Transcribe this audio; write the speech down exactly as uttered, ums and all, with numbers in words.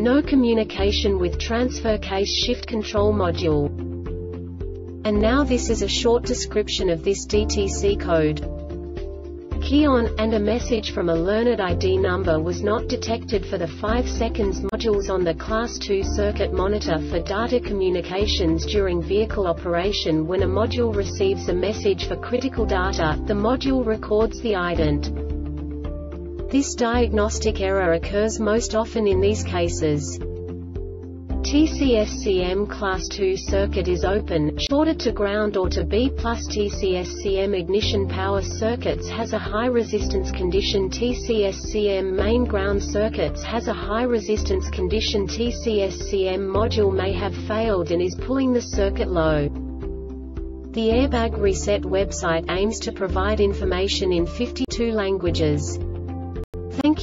no communication with transfer case shift control module. And now this is a short description of this D T C code. Key on, and a message from a learned I D number was not detected for the five seconds modules on the class two circuit monitor for data communications during vehicle operation. When a module receives a message for critical data, the module records the ident. This diagnostic error occurs most often in these cases. T C S C M class two circuit is open, shorted to ground or to B plus. T C S C M ignition power circuits has a high resistance condition. T C S C M main ground circuits has a high resistance condition. T C S C M module may have failed and is pulling the circuit low. The Airbag Reset website aims to provide information in fifty-two languages. Thank